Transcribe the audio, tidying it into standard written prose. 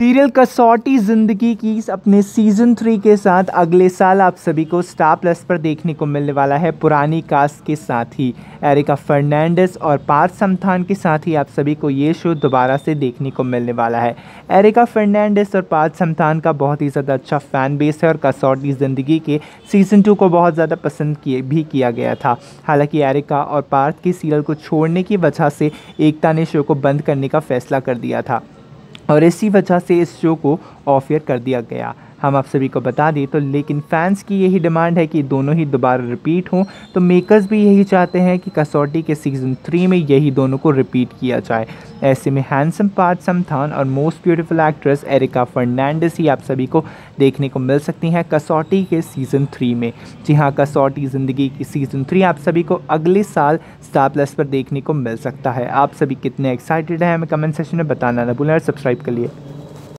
Serial कसौटी ज़िंदगी की अपने सीज़न 3 के साथ अगले साल आप सभी को स्टार प्लस पर देखने को मिलने वाला है। पुरानी कास्ट के साथ ही एरिका फर्नांडिस और पार्थ समथान के साथ ही आप सभी को ये शो दोबारा से देखने को मिलने वाला है। एरिका फर्नांडिस और पार्थ समथान का बहुत ही ज़्यादा अच्छा फ़ैन बेस है और कसौटी ज़िंदगी के सीज़न 2 को बहुत ज़्यादा पसंद किया गया था। हालाँकि एरिका और पार्थ के सीरियल को छोड़ने की वजह से एकता ने शो को बंद करने का फैसला कर दिया था और इसी वजह से इस शो को ऑफ एयर कर दिया गया। हम आप सभी को बता दें तो लेकिन फैंस की यही डिमांड है कि दोनों ही दोबारा रिपीट हों, तो मेकर्स भी यही चाहते हैं कि कसौटी के सीज़न 3 में यही दोनों को रिपीट किया जाए। ऐसे में हैंडसम पार्थ समथान और most beautiful actress Erica Fernandes ही आप सभी को देखने को मिल सकती हैं कसौटी के सीज़न 3 में। जी हाँ, कसौटी ज़िंदगी की सीज़न 3 आप सभी को अगले साल स्टार प्लस पर देखने को मिल सकता है। आप सभी कितने एक्साइटेड हैं हमें कमेंट सेक्शन में बताना ना भूलें और सब्सक्राइब करिए।